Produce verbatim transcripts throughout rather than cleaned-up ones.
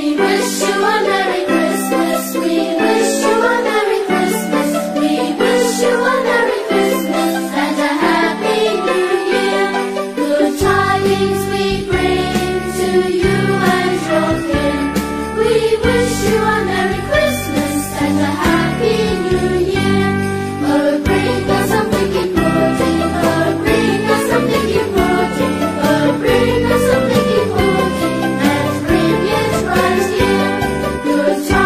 Good time.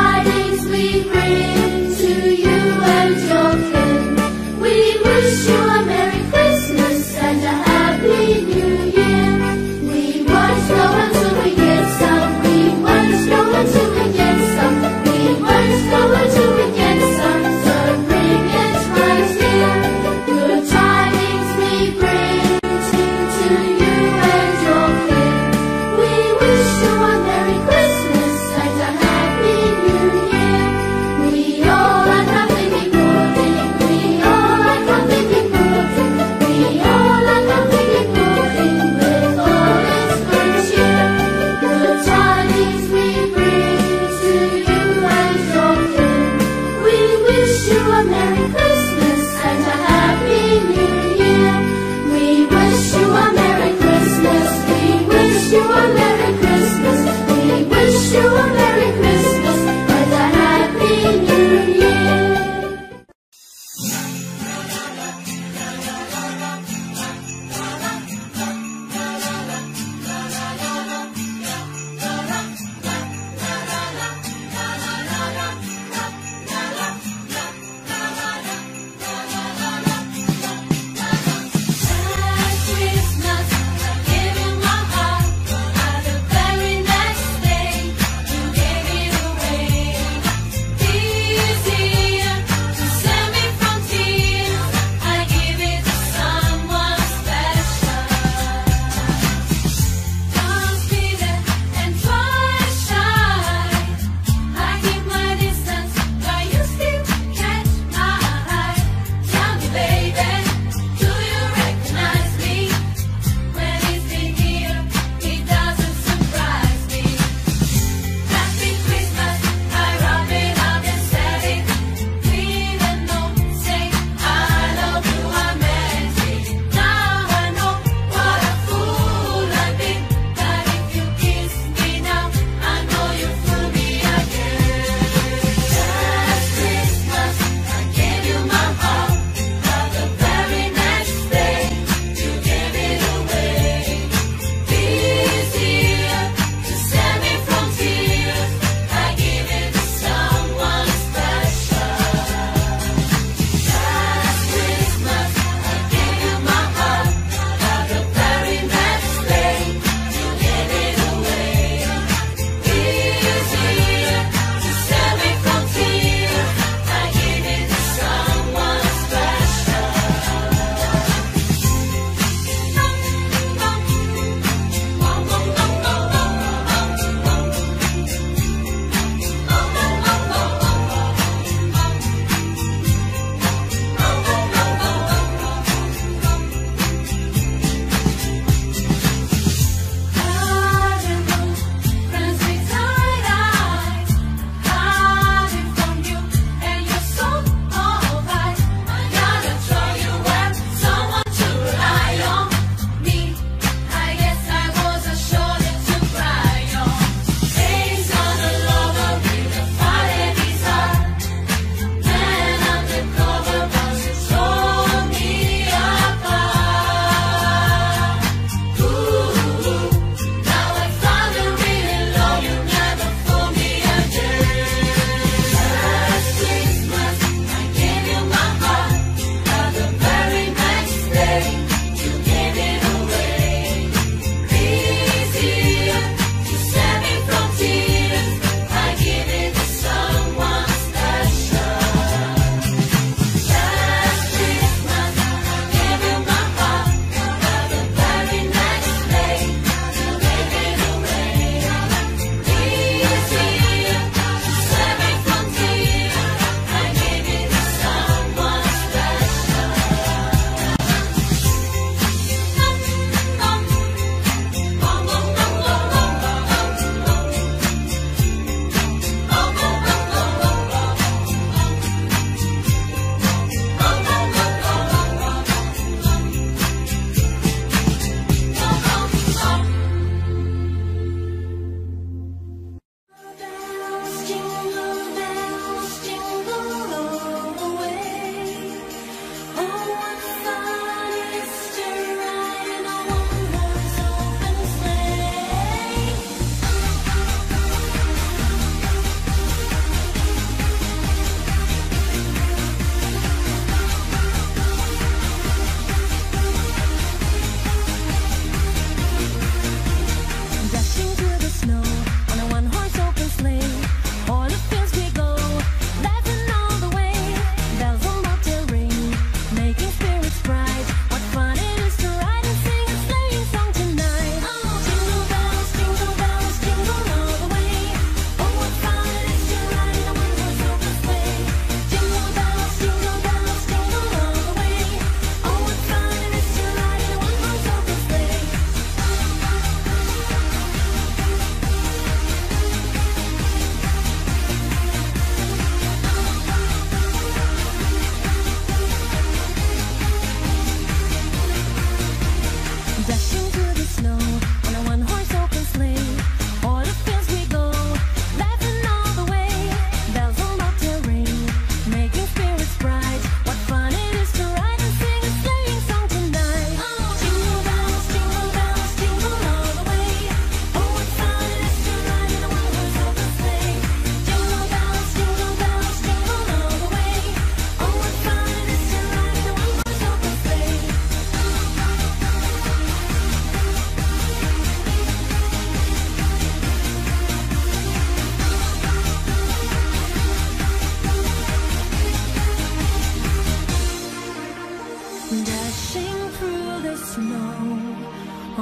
snow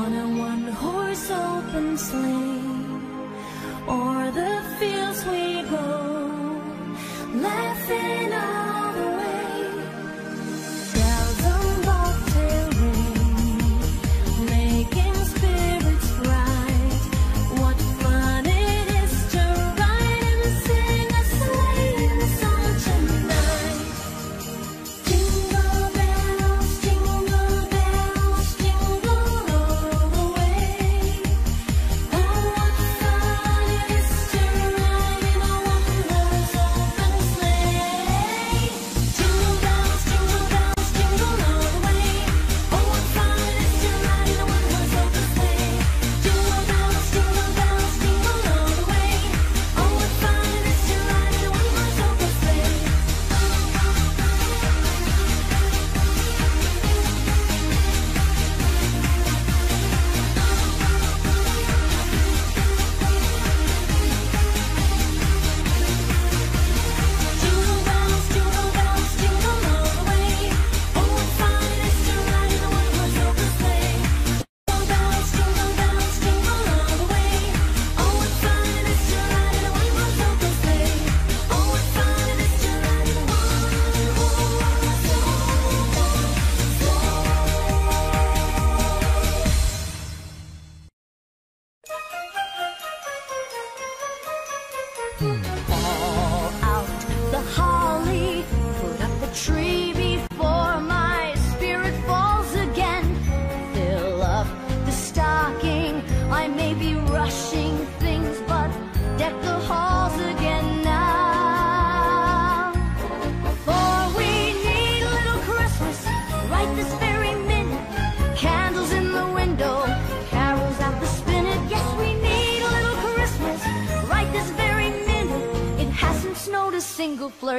on a one-horse open sleigh. O'er the fields we go, laughing all the way.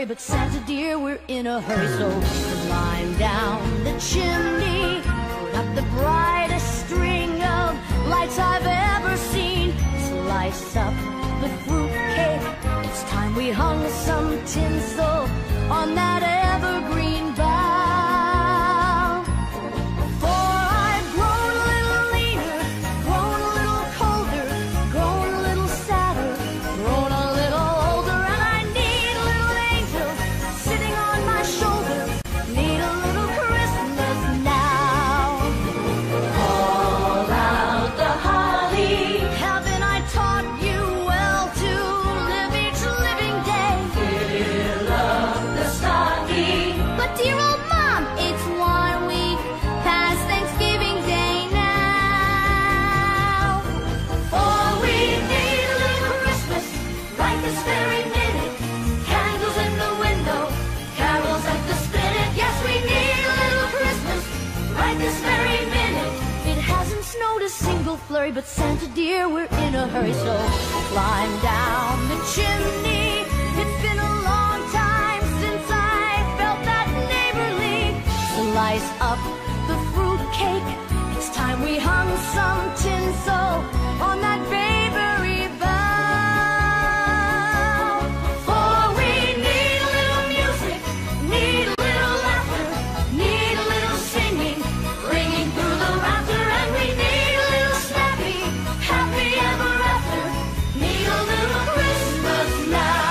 But Santa dear, we're in a hurry, so climb down the chimney, put up the brightest string of lights I've ever seen. Slice up the fruitcake. It's time we hung some tinsel on that evergreen bough. For I've grown a little leaner, grown a little colder, grown a little sadder, grown a little older, and I need a little angel sitting on my shoulder. Need a little Christmas now. Call out the holly. Haven't I taught you well to live each living day? Fill up the stocking. But dear old mom, it's one week past Thanksgiving Day now. For we need a little Christmas right this very minute. Candles in the window, carols at the spinet. Yes, we need a little Christmas right this very minute. It hasn't snowed a single flurry, but Santa dear, we're in a hurry, so climb down the chimney. It's been a long time since I felt that neighborly. Slice up the fruitcake. It's time we hung some tinsel on that bakery bough. For we need a little music, need a little laughter, need a little singing, ringing through the rafter, and we need a little snappy, happy ever after. Need a little Christmas now.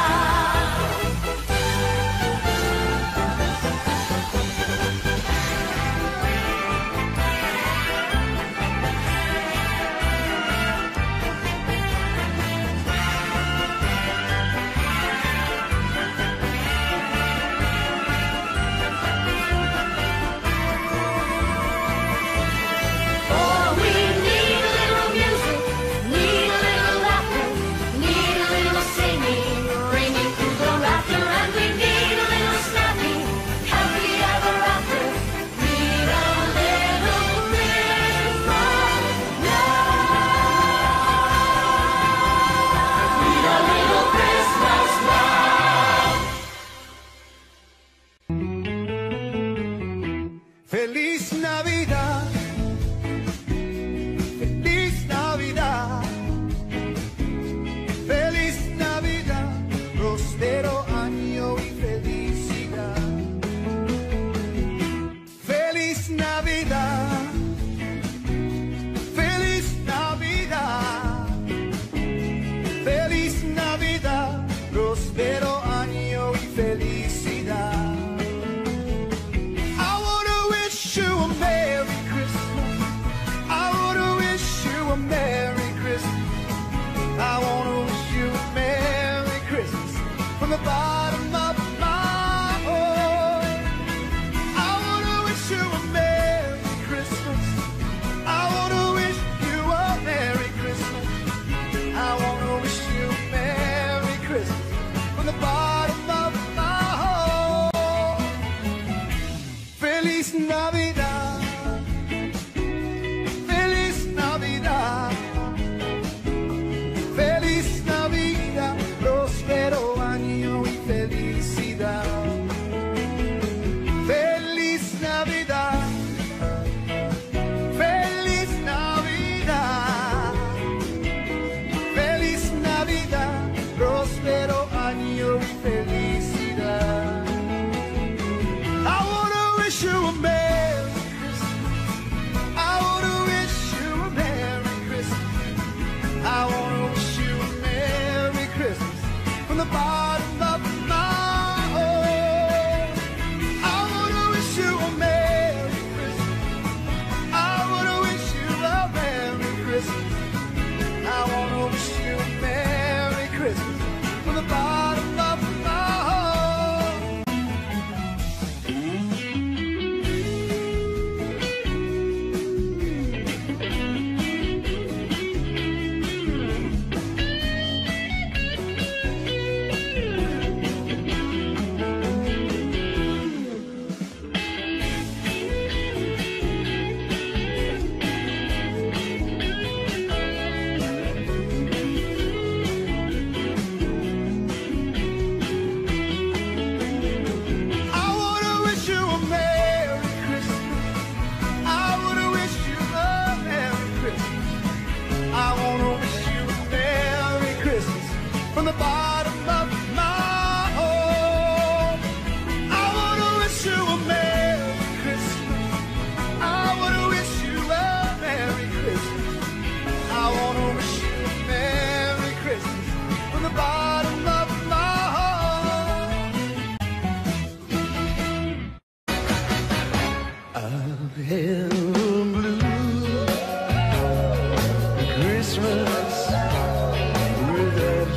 Christmas without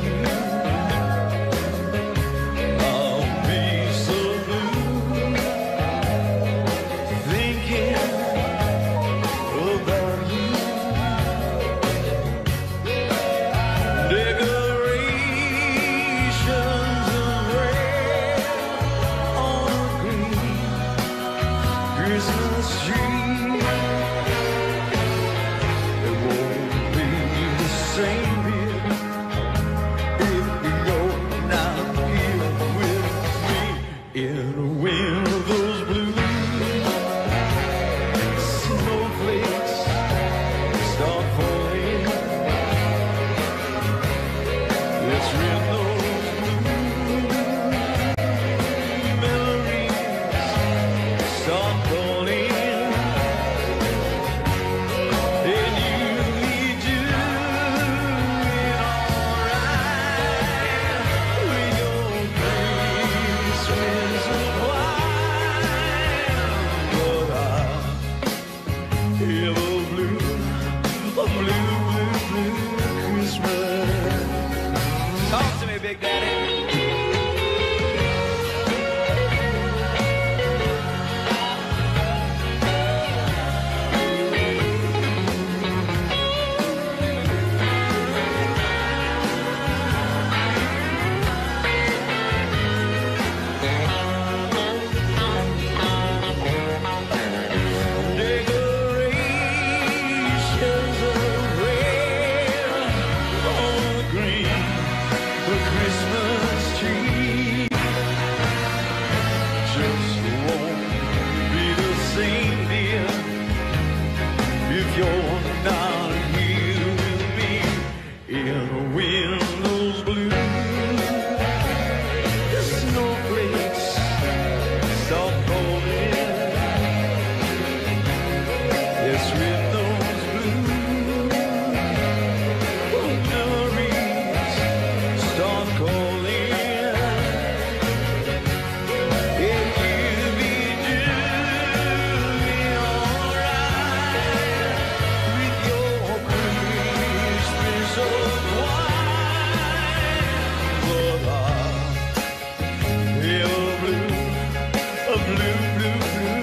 you. I'll be so blue thinking about you. Decorations of red on a green Christmas tree. Same here if you're not here with me. In the wind of those blue snowflakes start falling. Let's rip those blue memories start falling. Talk to me, Big Daddy.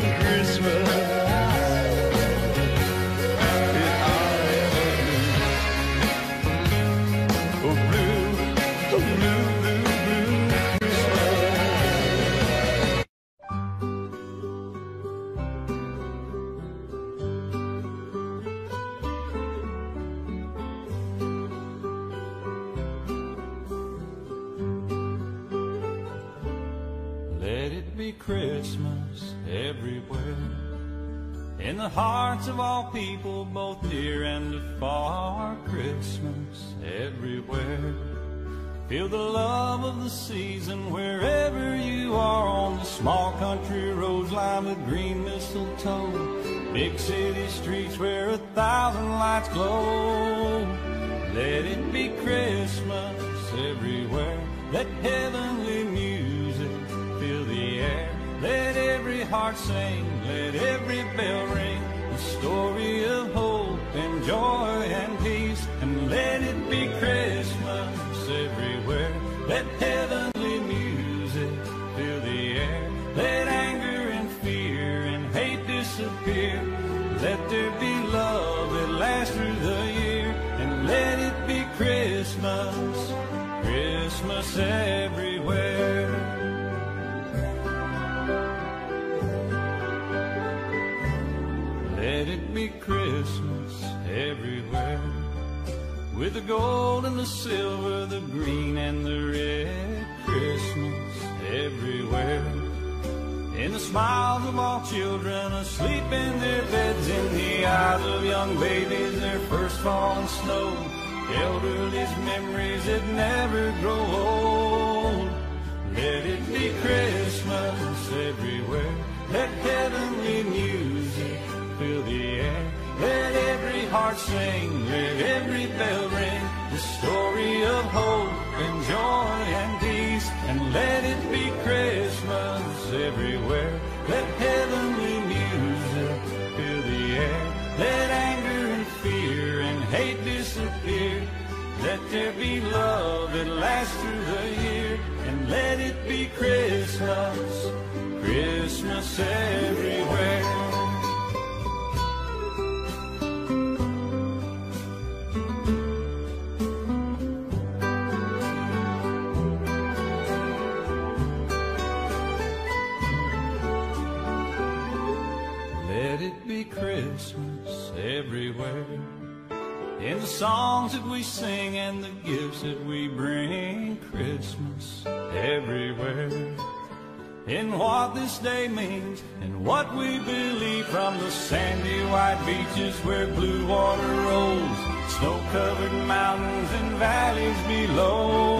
Christmas everywhere, in the hearts of all people, both near and afar. Christmas everywhere, feel the love of the season wherever you are. On the small country roads lined with green mistletoe, big city streets where a thousand lights glow. Let it be Christmas everywhere, let heavenly music fill the air. Let every heart sing, let every bell ring, the story of hope and joy and peace. And let it be Christmas everywhere, let heavenly music fill the air. Let anger and fear and hate disappear, let there be love that lasts through the year. And let it be Christmas, Christmas everywhere. Let it be Christmas everywhere, with the gold and the silver, the green and the red. Christmas everywhere, in the smiles of all children asleep in their beds, in the eyes of young babies, their first fall in snow, elderly's memories that never grow old. Let it be Christmas everywhere, let heavenly music fill the air. Let every heart sing, let every bell ring, the story of hope and joy and peace. And let it be Christmas everywhere, let heavenly music fill the air. Let anger and fear and hate disappear, disappear. Let there be love that lasts through the year, and let it be Christmas, Christmas everywhere. Christmas everywhere, in the songs that we sing and the gifts that we bring. Christmas everywhere, in what this day means and what we believe. From the sandy white beaches where blue water rolls, snow-covered mountains and valleys below.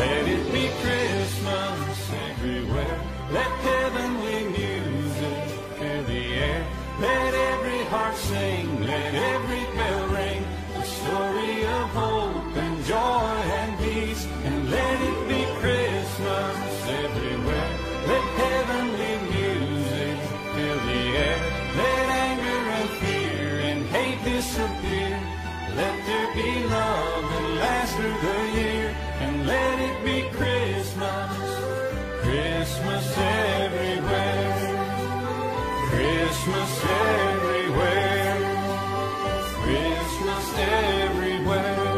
Let it be Christmas everywhere. Let heavenly music fill the air. Let every heart sing, let every bell ring, the story of hope and joy and peace. And let it be Christmas everywhere. Let heavenly music fill the air. Let anger and fear and hate disappear. Let there be love that lasts through the year. And let it be Christmas, Christmas everywhere. Christmas everywhere, Christmas everywhere.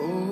Oh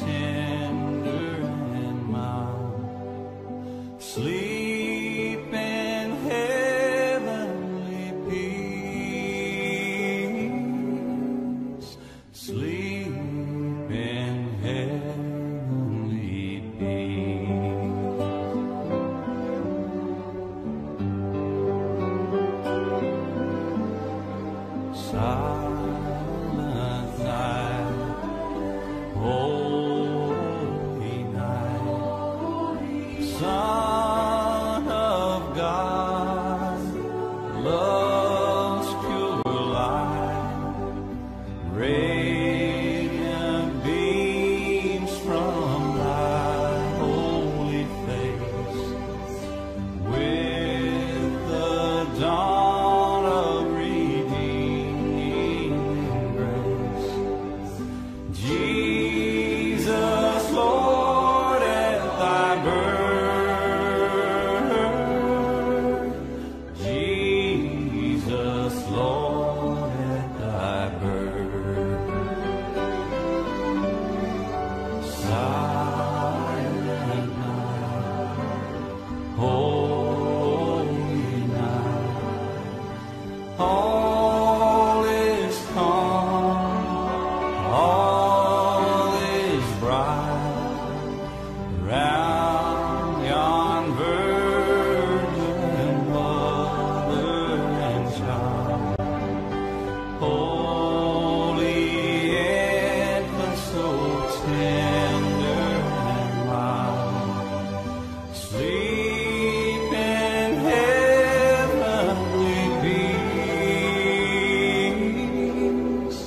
tender and mild. Sleep in heavenly peace. Sleep in heavenly peace. Silent night, holy night, Son of God, love's pure light, radiant beams from thy holy face, with the dawn of redeeming grace. Jesus, Lord, at thy birth, Jesus, Lord, at thy birth. Silent night, holy night, all is calm, all is bright. Round yon virgin mother and child, holy infant, so tender and mild, sleep in heavenly peace.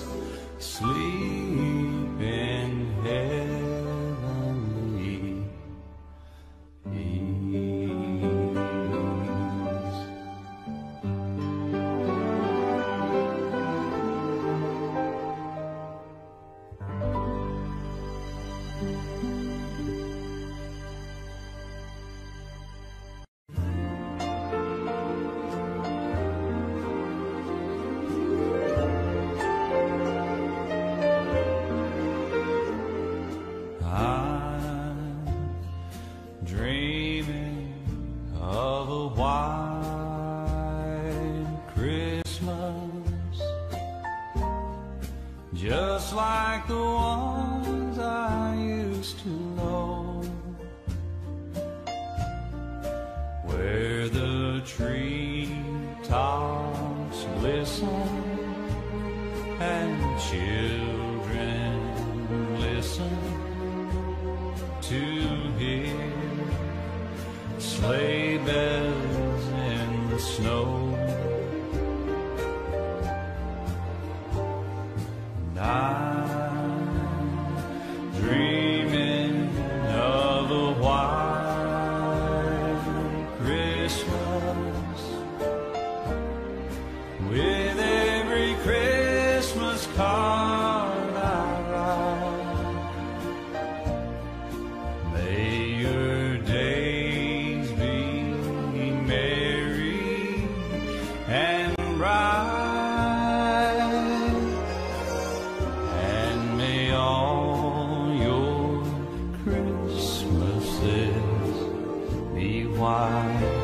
Sleep in heaven. Dreaming of a white Christmas, just like the ones I used to know, where the treetops glisten and children listen to hear sleigh bells in the snow. And I'm dreaming of a white Christmas, with every Christmas card I write. May your day be wise.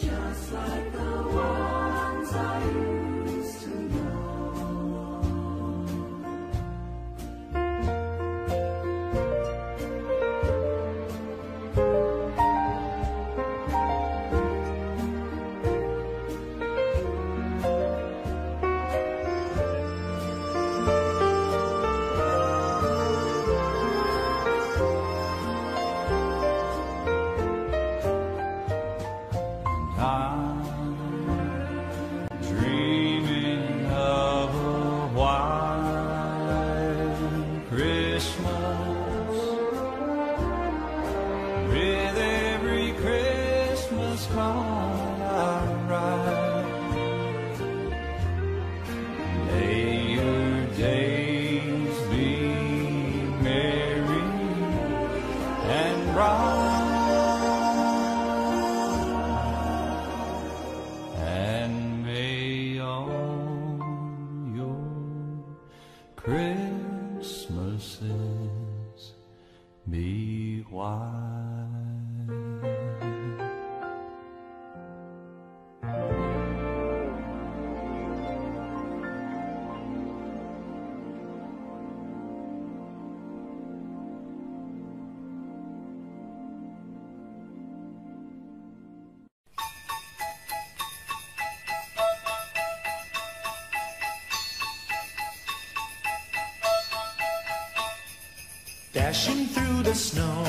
Just like the ones I used to Christmases be white. Dashing through the snow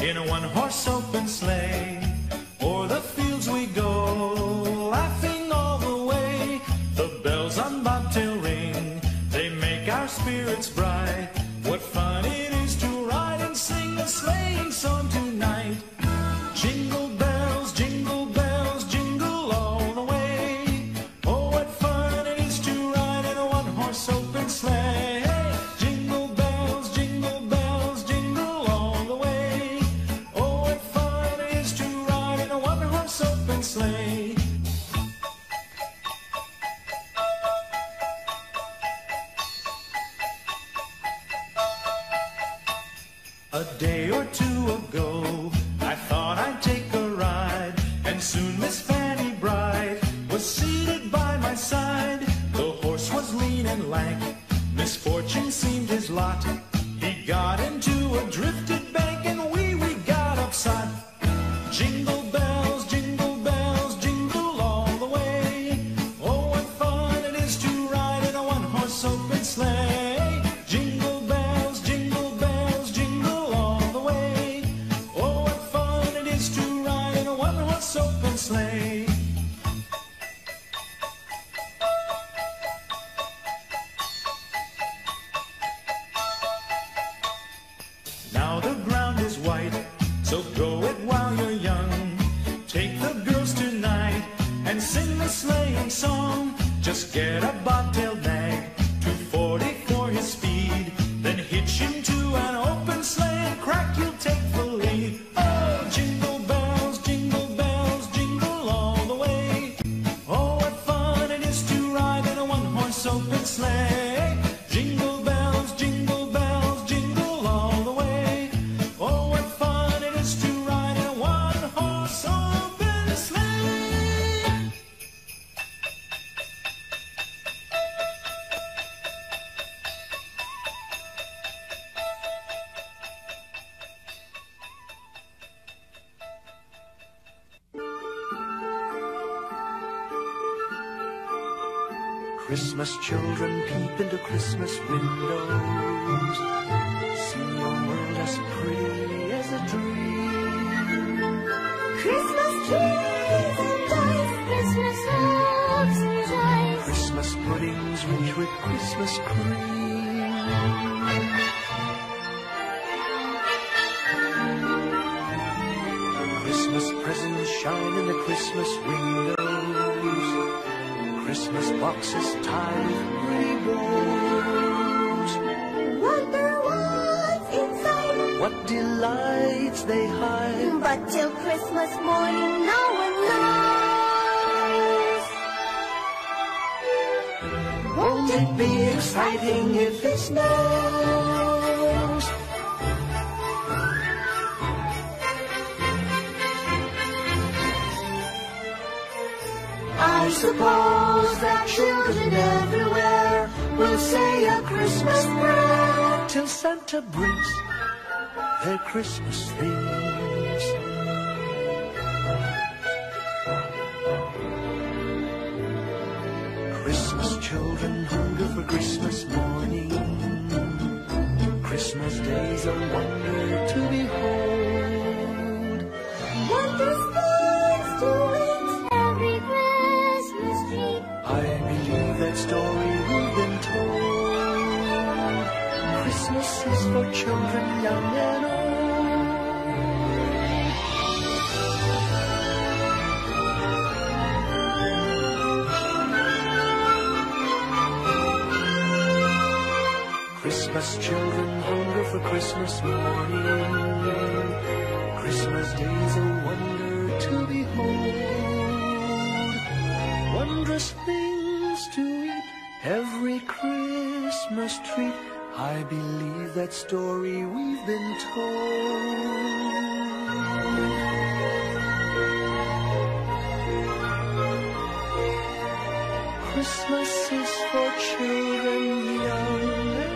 in a one-horse open sleigh, o'er the fields we go, laughing all the way. The bells on Bobtail ring, they make our spirits bright. What fun it is to ride and sing a sleighing song tonight. Jingle bells, jingle bells, jingle all the way. Oh, what fun it is to ride in a one-horse open sleigh. Sleigh. A day or two ago, I thought I'd take a ride, and soon Miss Fanny Bright was seated by my side. The horse was lean and lank, misfortune seemed his lot. He got into a drifted bank, and we we got upside. Jingle. Now the ground is white, so go it while you're young. Take the girls tonight and sing the sleighing song. Just get a bobtail nag, two forty for his speed. Then hitch him to an open sleigh and crack, you'll take the lead. Oh, jingle bells, jingle bells, jingle all the way. Oh, what fun it is to ride in a one-horse open sleigh. Jingle bells, jingle bells. Christmas children, peep into Christmas windows. See your world as pretty as a dream. Christmas trees and lights, Christmas loves and joys, Christmas puddings rich with Christmas cream. Christmas presents shine in the Christmas windows. Christmas boxes tied with pretty bows. Wonder what's inside, what delights they hide. But till Christmas morning, no one knows. Won't it be exciting if it snows? I suppose that children everywhere will say a Christmas prayer till Santa brings their Christmas things. Christmas children hunger for Christmas morning. Christmas day's a wonder to behold. Wonderful. Story we've been told. Christmas is for children young and old. Christmas children hunger for Christmas morning. Christmas day's a wonder to behold. Wondrous things to eat Every Christmas tree, I believe that story we've been told. Christmas is for children young and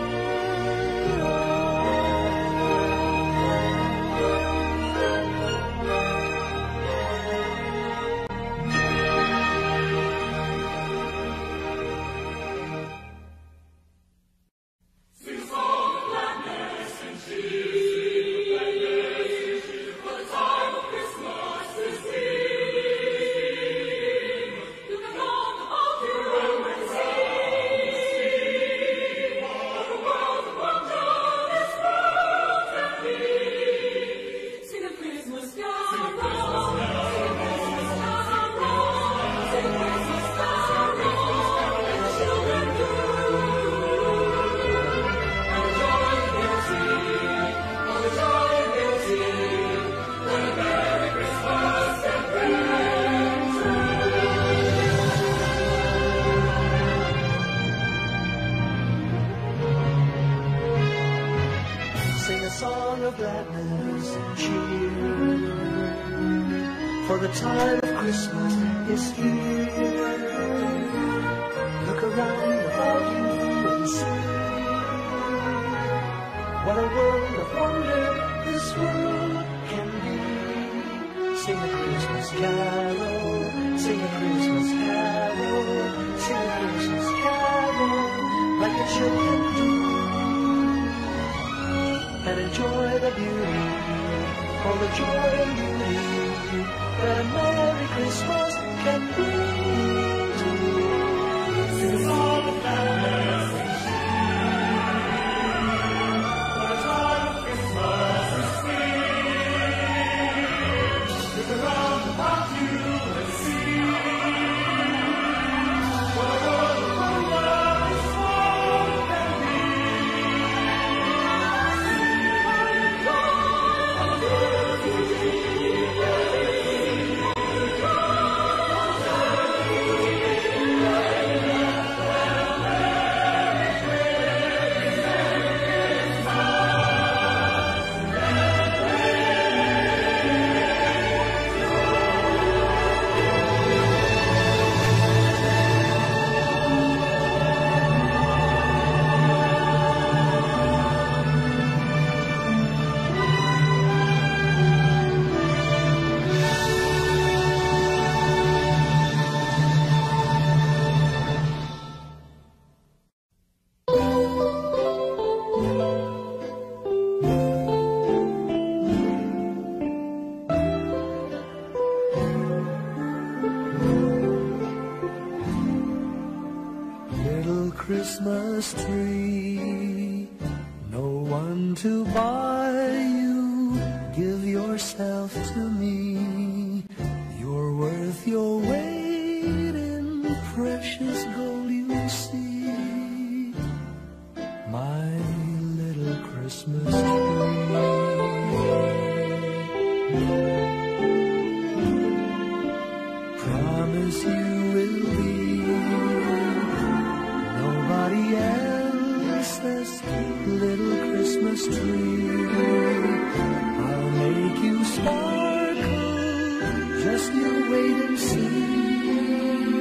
Wait and see,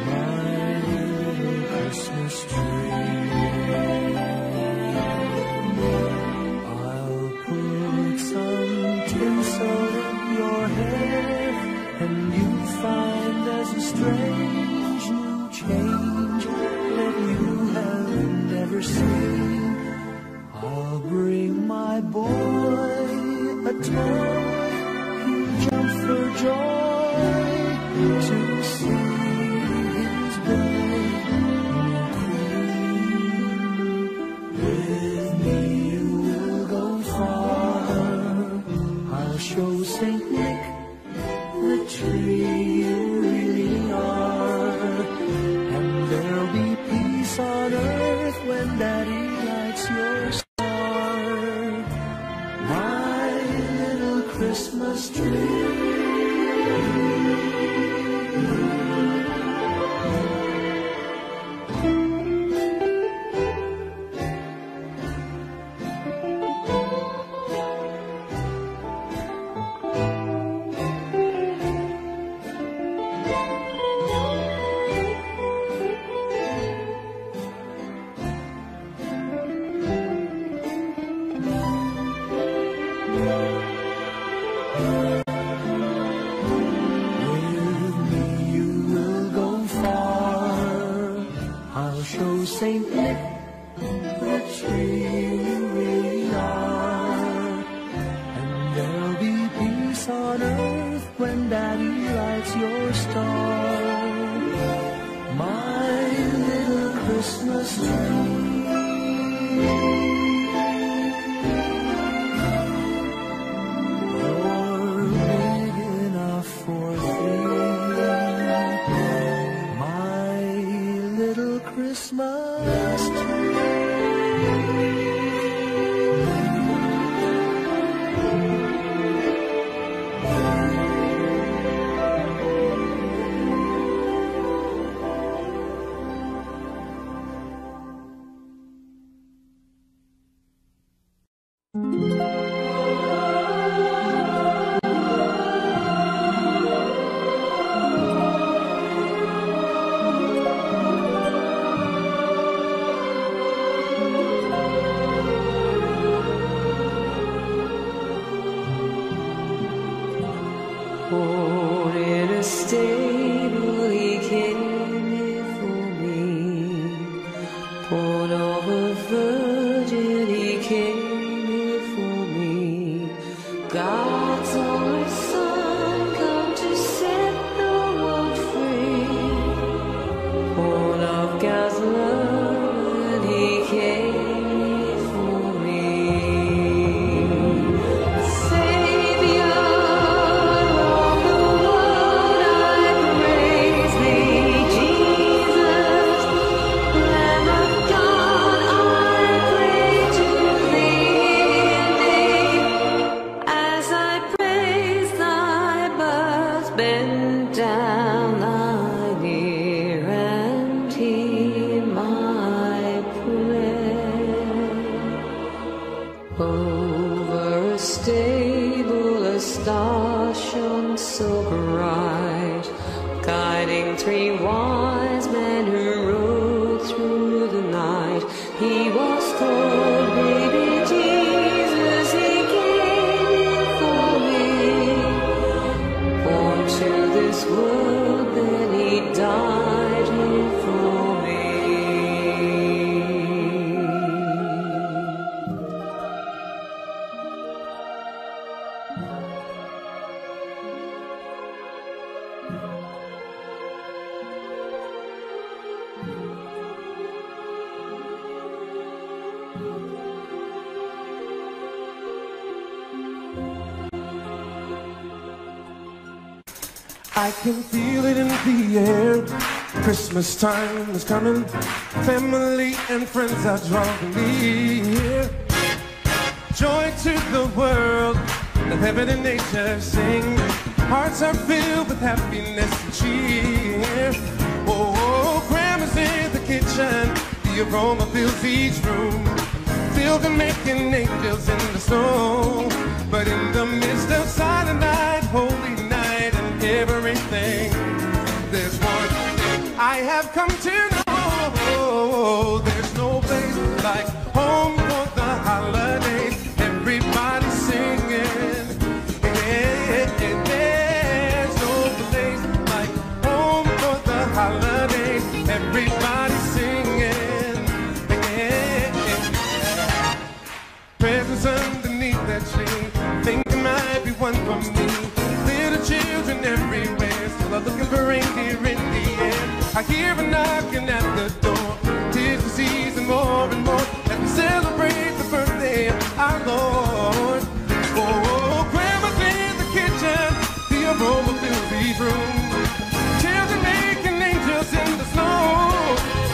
my little say we're the tree we really are. And there'll be peace on earth when Daddy lights your star. My little Christmas tree. Christmas tree. I can feel it in the air, Christmas time is coming. Family and friends are drawing near. Joy to the world, let heaven and nature sing. Hearts are filled with happiness and cheer. Oh, grandma's in the kitchen, the aroma fills each room. Feel the making angels in the snow. But in the midst of silent night, holy night, everything, there's one thing I have come to know. There's no place like home for the holidays. Everybody singing. There's no place like home for the holidays. Everybody singing. Presents underneath that tree. Think there might be one for me. Children everywhere still are looking for reindeer in the air. I hear a knocking at the door. Tis the season more and more as we celebrate the birthday of our Lord. Oh, grandma's in the kitchen, the aroma fills each room. Children making angels in the snow.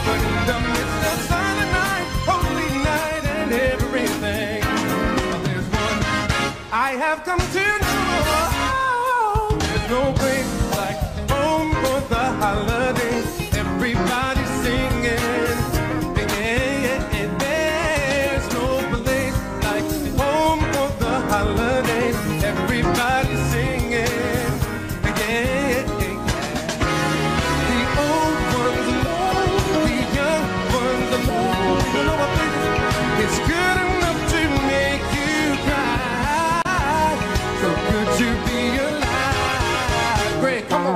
But in the midst of silent night, holy night and everything, there's one I have come to know. No place like home for the holidays. Everybody singing. There's no place like home for the holidays. Everybody singing. The old ones alone, the young ones alone. It's good enough to make you cry. So good to be alive. Come on.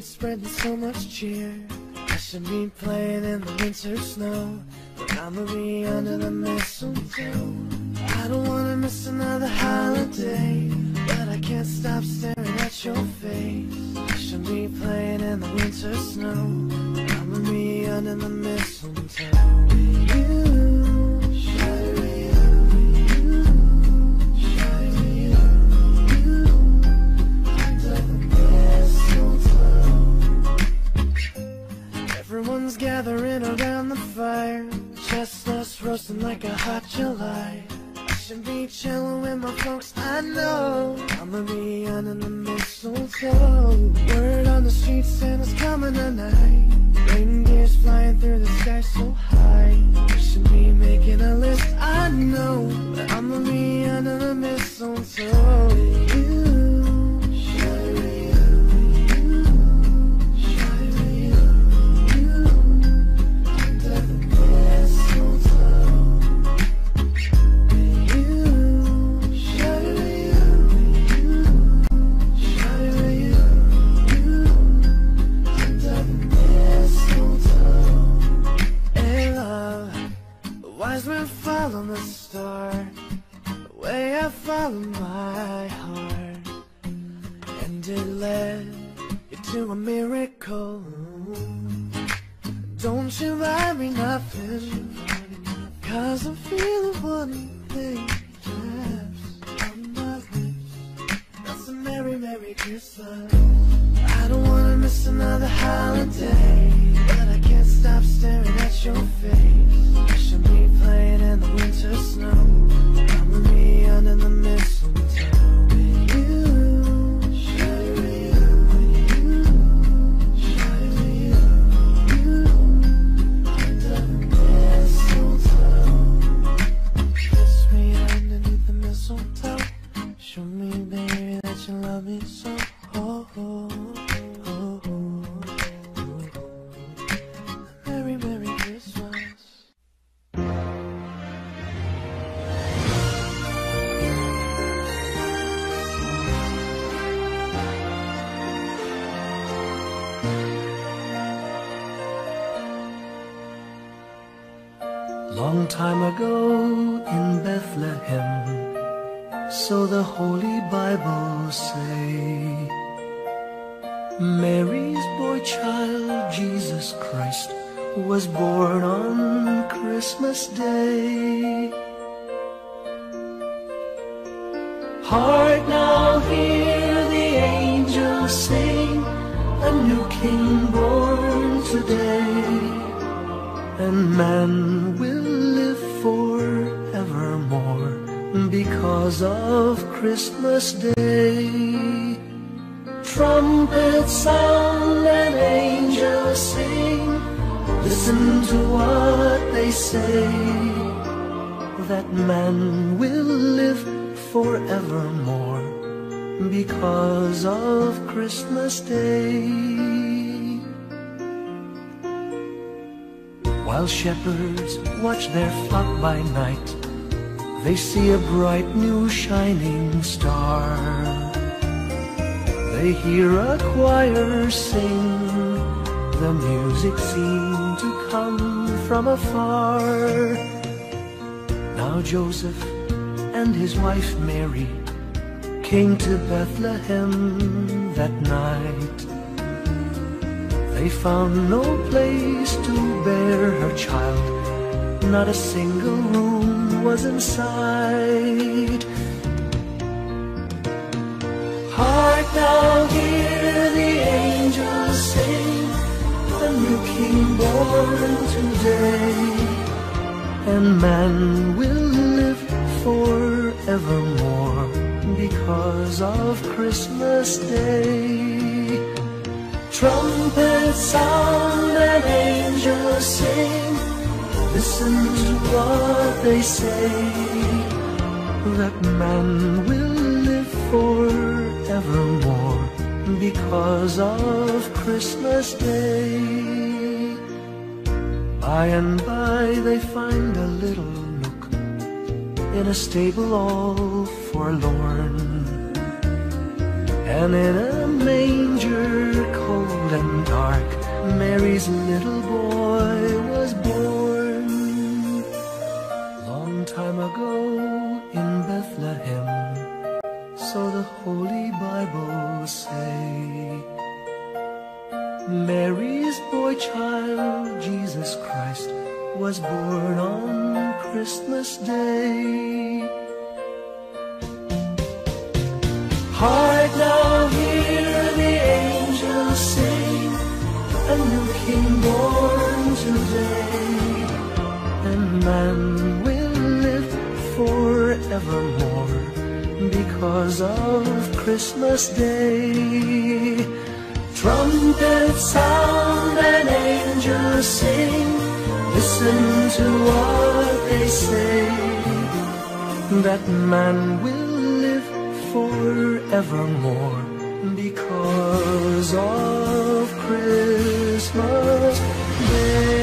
Spreading so much cheer. I should be playing in the winter snow, but I'ma be under the mistletoe. I don't wanna miss another holiday, but I can't stop staring at your face. I should be playing in the winter snow, but I'ma be under the mistletoe. You should be. Everyone's gathering around the fire, chestnuts roasting like a hot July. I should be chilling with my folks, I know I'ma be under the mistletoe. Word on the street, Santa's coming tonight. Reindeers flying through the sky so high. I should be making a list, I know that I'ma be under the mistletoe. You follow the star, the way I follow my heart, and it led you to a miracle. Don't you buy me nothing, cause I'm feeling one thing, yes, on my lips. That's a merry, merry Christmas. I don't wanna miss another holiday, but I can't stop staring at your face. I should be playing in the winter snow, I'ma be under the mistletoe. Time ago in Bethlehem, so the Holy Bible say, Mary's boy child, Jesus Christ, was born on Christmas Day. Hark now, hear the angels sing, a new King born today, and man will live for because of Christmas Day. Trumpets sound and angels sing. Listen to what they say. That man will live forevermore because of Christmas Day. While shepherds watch their flock by night, they see a bright new shining star. They hear a choir sing. The music seemed to come from afar. Now Joseph and his wife Mary came to Bethlehem that night. They found no place to bear her child. Not a single room was in sight. Hark now, hear the angels sing, the new King born today, and man will live forevermore because of Christmas Day. Trumpets sound and angels sing. Listen to what they say, that man will live forevermore. Evermore, because of Christmas Day. By and by they find a little nook in a stable all forlorn, and in a manger cold and dark, Mary's little boy was born. Long time ago in Bethlehem, so the Holy Bible say, Mary's boy child, Jesus Christ, was born on Christmas Day. Hark now, hear the angels sing, a new King born today, and man will live forevermore because of Christmas Day. Trumpets sound and angels sing. Listen to what they say, that man will live forevermore because of Christmas Day.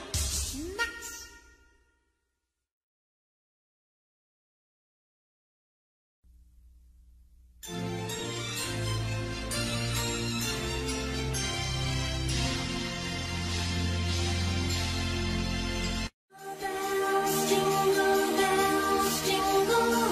Jingle bells, jingle bells.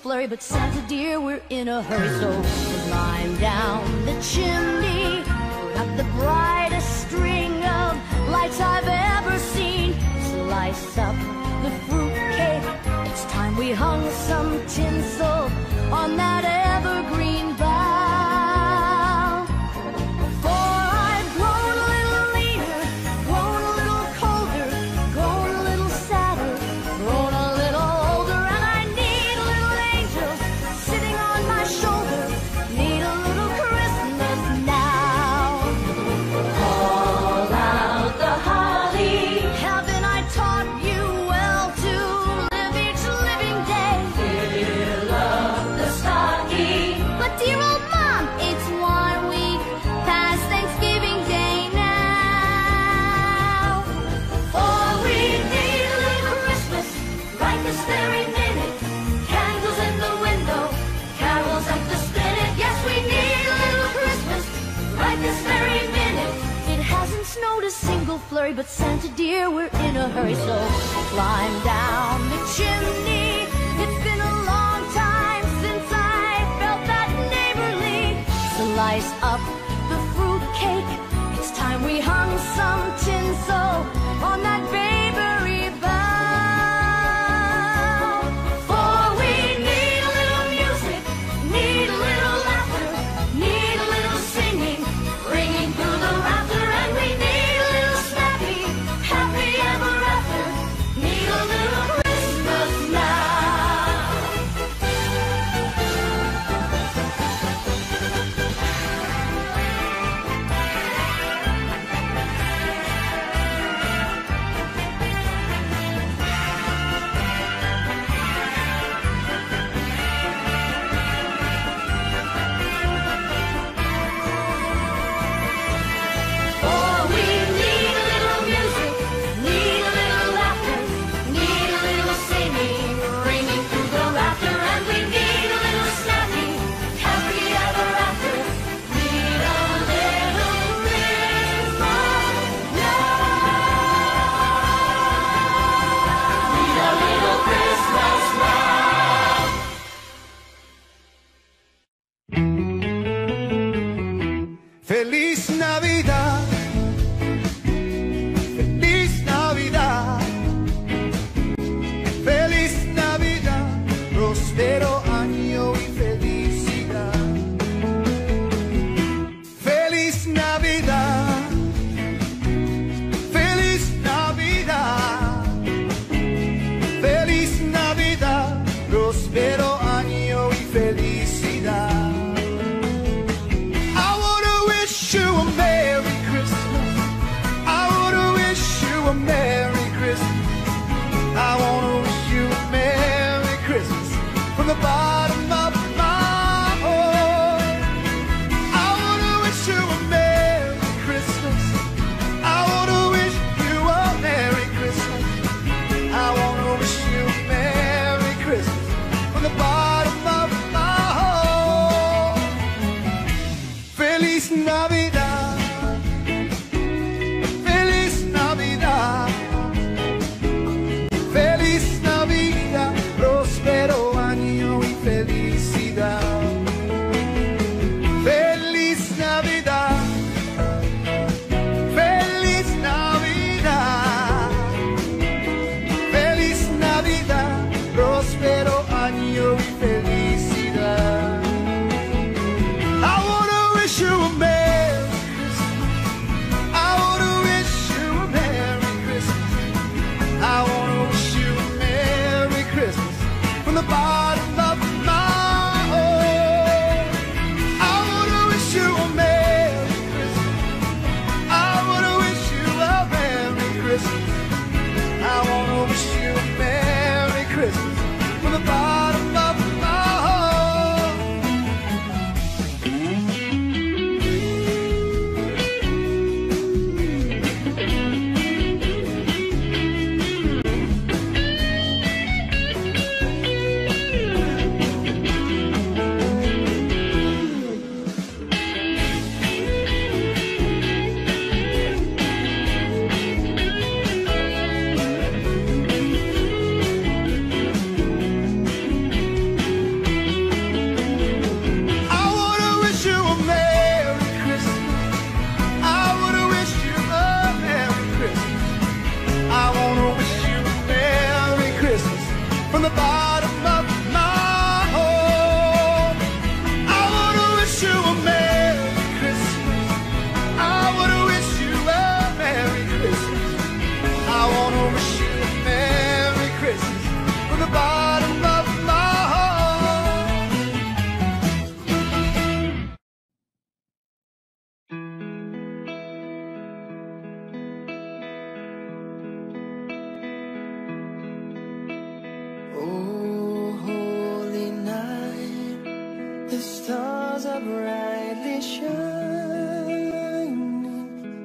flurry, but Santa dear, we're in a hurry. So climb down the chimney, not the brightest string of lights I've ever seen. Slice up the fruitcake, it's time we hung some tinsel on that evergreen bough. For I've grown a little leaner, grown a little colder, grown a little sadder, grown a little older, and I need a little angel sitting on my shoulder, need a little Christmas now. Call out the holly, haven't I taught you well to live each living day? Fill up the stocking, but dear old mom, it's one week past Thanksgiving Day now. For we need a little Christmas right this very minute, candles in the window, carols at the spinet. Yes, we need a little Christmas right this very minute. It hasn't snowed a single flurry, but Santa dear, we're in a hurry. So climb down the chimney, it's been a long time since I felt that neighborly. Slice up the fruitcake, it's time we hung some tinsel on that bakery bough. For we need a little music, need a little laughter, need a little singing, ringing through the rafter, and we need a little snappy, happy ever after, need a little Christmas now. For we need a little music, need a little laughter, need a little singing, ringing through the rafter, and we need a little snappy, happy ever after, need a little Christmas now, need a little Christmas now. Feliz Navidad, feliz Navidad, feliz Navidad, próspero año y felicidad. Feliz Navidad, feliz Navidad, feliz Navidad, próspero año y felicidad. I wanna wish you a Merry Christmas. I wanna wish you a Merry Christmas. I wanna wish you a Merry Christmas from the bottom of my heart. I wanna wish you a Merry Christmas. I wanna wish you a Merry Christmas. I wanna wish you a Merry Christmas from the bottom of my heart. Feliz Navidad, Feliz Navidad, Feliz Navidad, próspero año y felicidad. Feliz Navidad, Feliz Navidad, Feliz Navidad, próspero año y felicidad. I wanna wish you a Merry Christmas. I wanna wish you a Merry Christmas. I wanna wish you a Merry Christmas from the bottom of my the stars are brightly shining.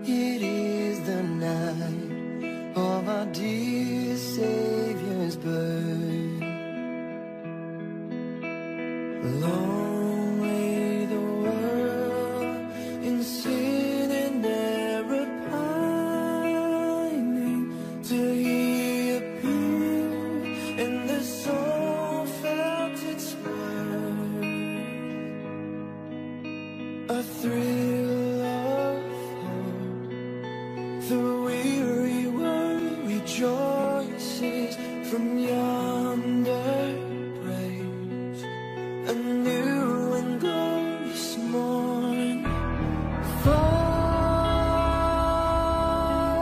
It is the night of our dear Savior's birth. Long lay the world in sin and error pining, till He appeared and the soul felt its worth. A thrill of hope, the weary world rejoices from yonder. A new and glorious morn. Fall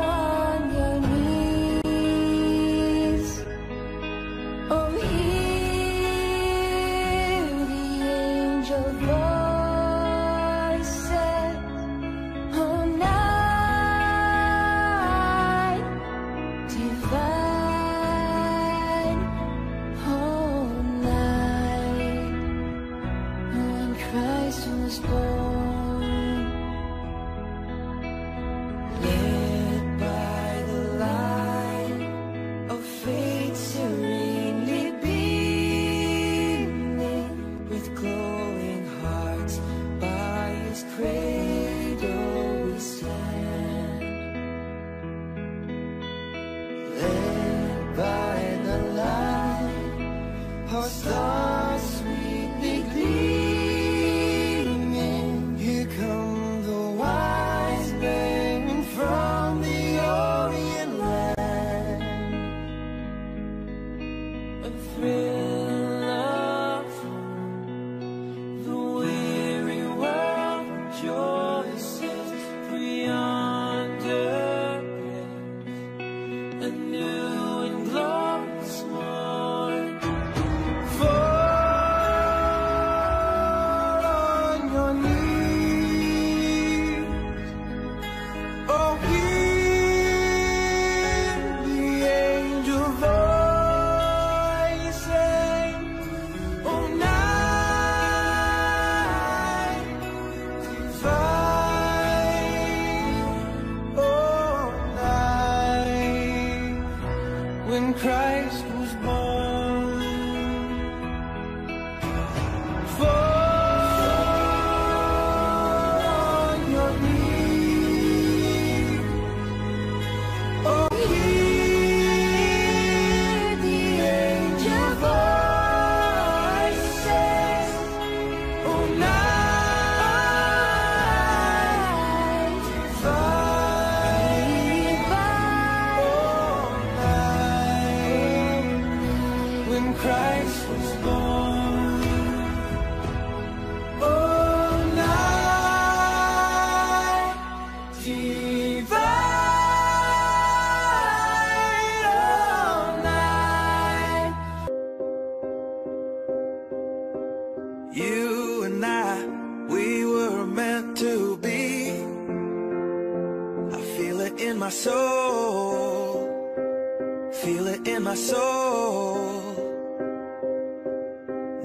on your knees, oh hear the angel voices all night, divine. Christ was born, led by the light of faith, serenely beaming with glowing hearts. By His cradle we stand, led by the light of stars sweetly gleaming. When Christ was born, fall on your knees, oh hear the angel voices, oh night divine. When Christ was born, oh night divine, oh night. You and I, we were meant to be. I feel it in my soul, feel it in my soul.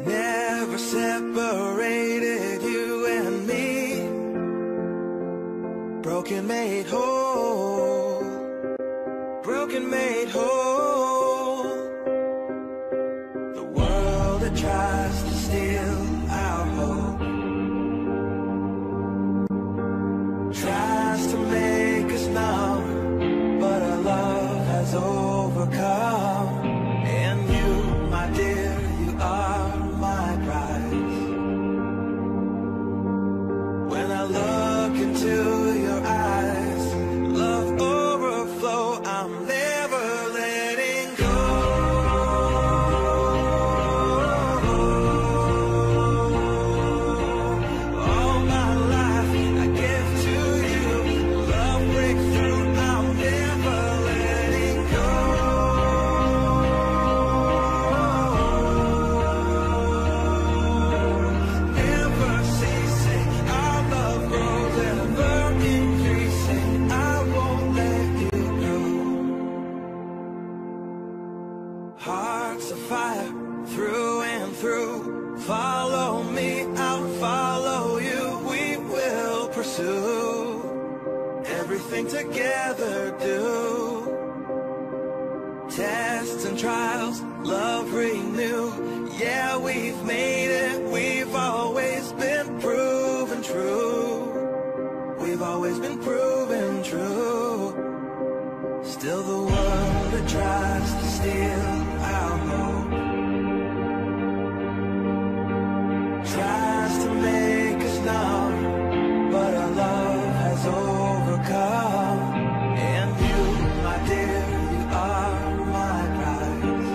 Never separated, you and me. Broken made whole, broken made whole. The world that tries to steal our hope tries to make us numb, but our love has overcome. And you, my dear, you are my prize. When I look into your eyes, love overflow, I'm never letting go. All my life I give to you, love breakthrough, I'm never letting go. Hearts of fire, through and through, follow me out. together do. Tests and trials, love renew. Yeah, we've made it, we've always been proven true. We've always been proven true. Still the world that tries to steal our hope, tries to make us numb, but our love has overcome. And you, my dear, you are my prize.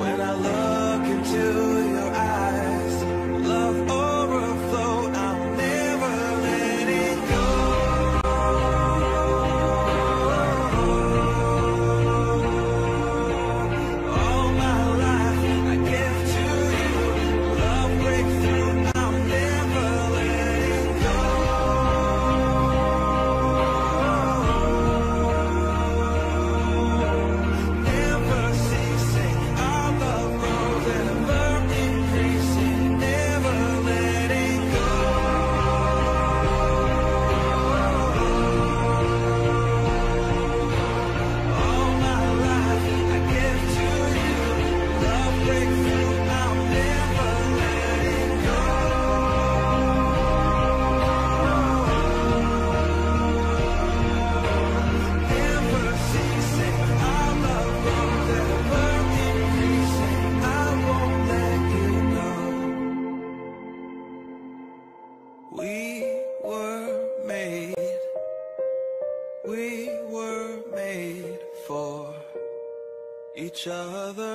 When I look into your eyes, love overflow, I'm never letting go. All my life I give to you. Love breaks through, I'm never letting go. Never ceasing, our love grows ever increasing, never letting go. All my life I give to you. Love breaks through, I'm never letting go. Never ceasing, our love grows ever increasing, I won't let you go. We were made, we were made for each other.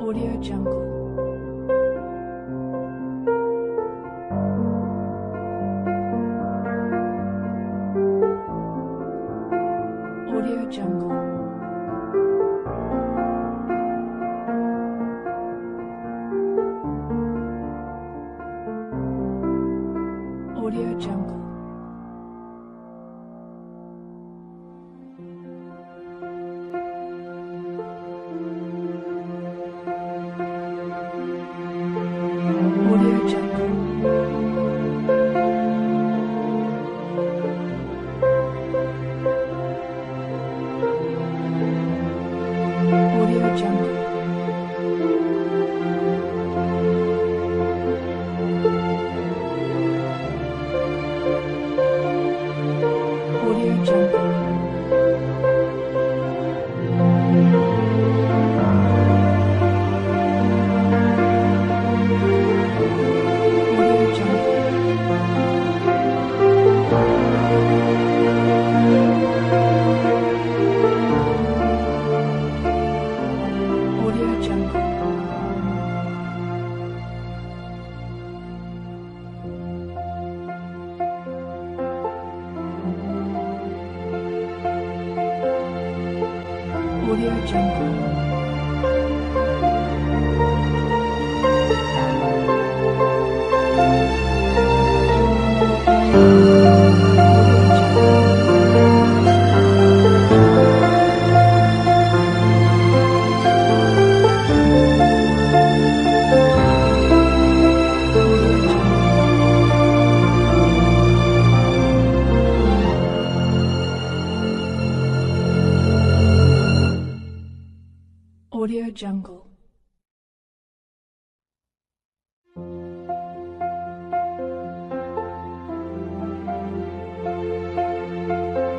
Audio Jungle. Audio Jungle. Audio Jungle. Audio Jungle. Audio Jungle. Audio Jungle. Audio Jungle. Audio Jungle. Audio Jungle.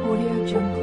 Audio Jungle.